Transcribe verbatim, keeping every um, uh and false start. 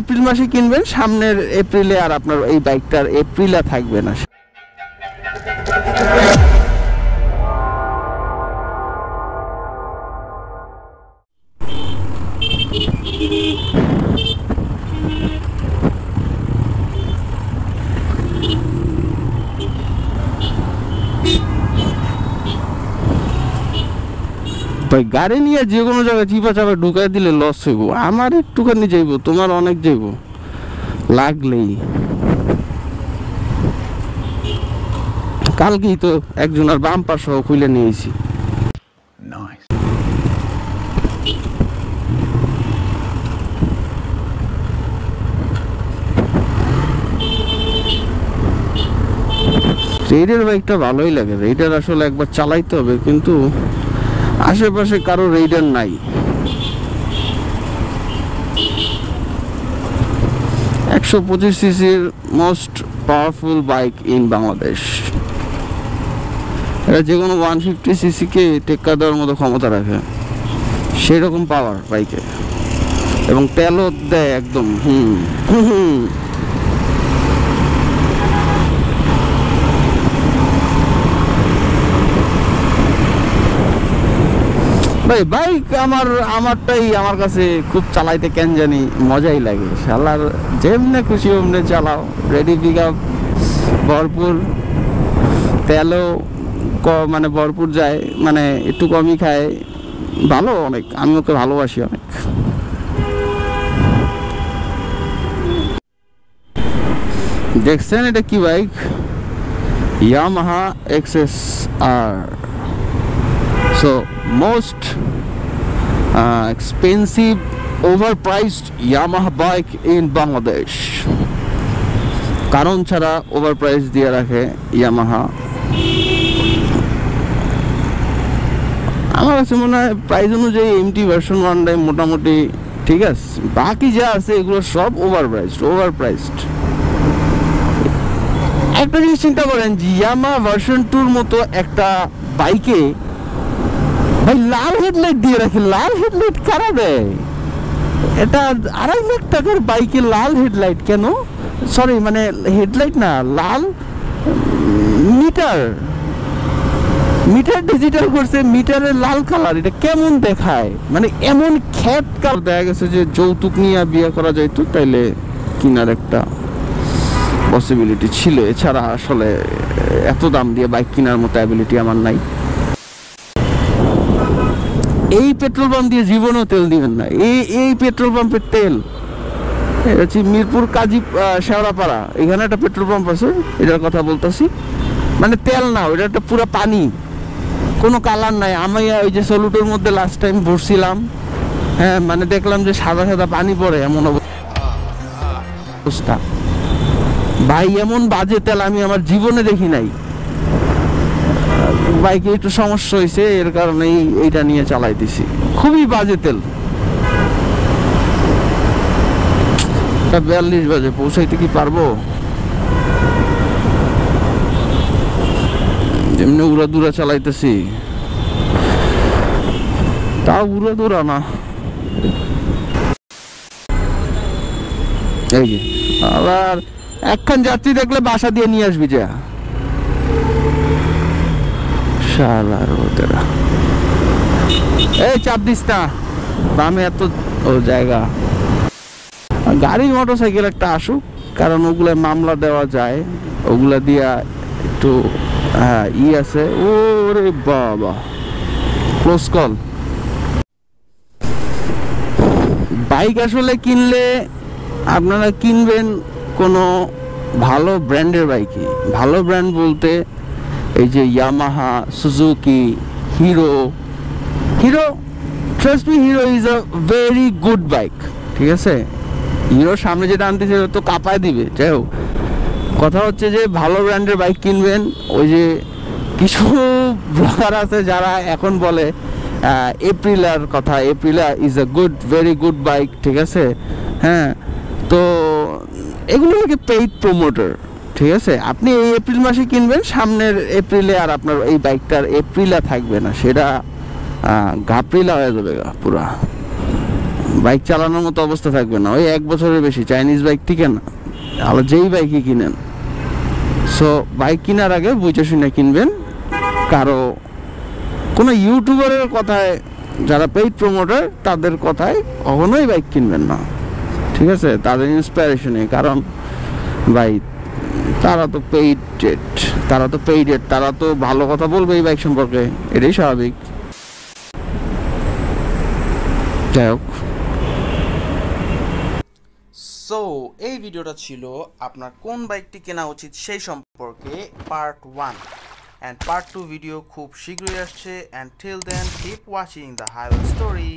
April মাসে কিনবেন, সামনের এপ্রিলে আর আপনার এই বাইকটার এপ্রিলা থাকবে না। ভাই গাড়ি নিয়ে যে কোনো জায়গায় চিপা চাপা ঢুকাই দিলে লস হইব, আমার একটুখানি যাইব, তোমার অনেক যাইব লাগলেই। কালকেই তো একজনের বাম্পার সহ খুলে নিয়েছি। রেইডার বাইকটা ভালোই লাগে, রেইডার আসলে একবার চালাইতে হবে, কিন্তু আশেপাশে কারো রেইডার নাই। একশো পঁচিশ সিসির most powerful bike in Bangladesh. এটা যে কোনো ওয়ান ফিফটি সিসিকে টেক্কা দেওয়ার মতো ক্ষমতা রাখে, সেরকম পাওয়ার বাইকে, এবং তেলও দেয় একদম। হুম হুম ভাই বাইক আমার আমারটাই আমার কাছে খুব চালাইতে কেন জানি মজাই লাগে। শালার যেমনে খুশি ওমনে চালাও, রেডি পিক আপ ভরপুর, তেলও মানে ভরপুর যায়, মানে একটু কমই খায়, ভালো অনেক। আমি ওকে ভালোবাসি অনেক। দেখছেন এটা কি bike? Yamaha X S R. So most uh, expensive overpriced Yamaha bike in Bangladesh. কারণ ছাড়া overprice দিয়ে রাখে Yamaha। আমার কাছে মনে হয় প্রাইস অনুযায়ী এমটি ভার্সন ওয়ানটাই মোটামুটি ঠিক আছে, বাকি যা আছে এগুলো সব overpriced overpriced। একটা জিনিস চিন্তা করেন, Yamaha ভার্সন টুর মতো একটা বাইকে ভাই লাল হেডলাইট দিয়ে রাখে। লাল হেডলাইট কারা দেয়? এটা আড়াই লাখ টাকার বাইকে লাল হেডলাইট কেন? সরি, মানে হেডলাইট না, লাল মিটার। মিটার ডিজিটাল করছে, মিটারের লাল কালার, এটা কেমন দেখায়? মানে এমন খ্যাত কালার দেখা গেছে যে যৌতুক নিয়ে বিয়ে করা যাইতো, তাইলে কিনার একটা পসিবিলিটি ছিল। এছাড়া আসলে এত দাম দিয়ে বাইক কেনার মতো অ্যাবিলিটি আমার নাই। এই পেট্রোল পাম্প দিয়ে জীবনেও তেল দিবেন না। এই এই পেট্রোল পাম্পের তেল হচ্ছে মিরপুর কাজি শেওরাপাড়া, এখানে একটা পেট্রোল পাম্প আছে, এটার কথা বলতেছি। মানে তেল না, ওইটা একটা পুরো পানি, কোনো কালার নাই। আমি ওই যে সলুটের মধ্যে লাস্ট টাইম ভরছিলাম, হ্যাঁ, মানে দেখলাম যে সাদা সাদা পানি পড়ে, এমন অবস্থা। ভাই এমন বাজে তেল আমি আমার জীবনে দেখি নাই। বাইকে একটু সমস্যা হয়েছে, এর কারণেই এইটা নিয়ে চালাই দিছি। খুবই বাজে তেল, বিয়াল্লিশ বাজে, পৌঁছাইতে কি পারবো? যেমনি উড়া দুরা চালাইতেছি, তাও উড়া দুরা না। এই আবার একখান যাত্রী দেখলে বাসা দিয়ে নিয়ে আসবি যা। এই চাপ দিস না, বামে এত জায়গা। গাড়ি মোটরসাইকেল একটা আসুক, কারণ ওগুলা মামলা দেওয়া যায়, ওগুলা দিয়া একটু ই আছে। ওরে বাবা, ক্লোজ কল। বাইক আসলে কিনলে আপনারা কিনবেন কোনো ভালো ব্র্যান্ডের বাইকই। ভালো ব্র্যান্ড বলতে এই যে Yamaha, Suzuki, Hero. Hero trust me, hero is a very good bike, ঠিক আছে? হিরো সামনে যেটা আনতেছে তো কাঁপায় দিবে। যাই হোক, কথা হচ্ছে যে ভালো ব্র্যান্ডের বাইক কিনবেন। ওই যে কিছু ব্লগার আছে যারা এখন বলে এপ্রিলার কথা, Aprilia is a good very good bike, ঠিক আছে? হ্যাঁ, তো এগুলো নাকি পেইড প্রমোটার, ঠিক আছে? আপনি এই এপ্রিল মাসে কিনবেন, সামনের এপ্রিলে আর আপনার এই বাইকটার এপ্রিলা থাকবে না, সেটা ঘাপরিলা হয়ে যাবে পুরা। বাইক চালানোর মতো অবস্থা থাকবে না ওই এক বছরের বেশি চাইনিজ বাইক থেকে না আলো যেই বাইকই কিনেন। সো বাইক কেনার আগে বুঝে শুনে কিনবেন, কারো কোনো ইউটিউবারের কথায় যারা পেইড প্রমোটার তাদের কথায় কখনোই বাইক কিনবেন না, ঠিক আছে? তাদের ইন্সপিরেশনে, কারণ ভাই তারা তো পেইড তারা তো পেইড তারা তো ভালো কথা বলবে এই বাইক সম্পর্কে, এটাই স্বাভাবিক। যাই হোক, সো এই ভিডিওটা ছিল আপনার কোন বাইকটি কেনা উচিত সেই সম্পর্কে part one, and part two video খুব শীঘ্রই আসছে। And till then keep watching the highway story.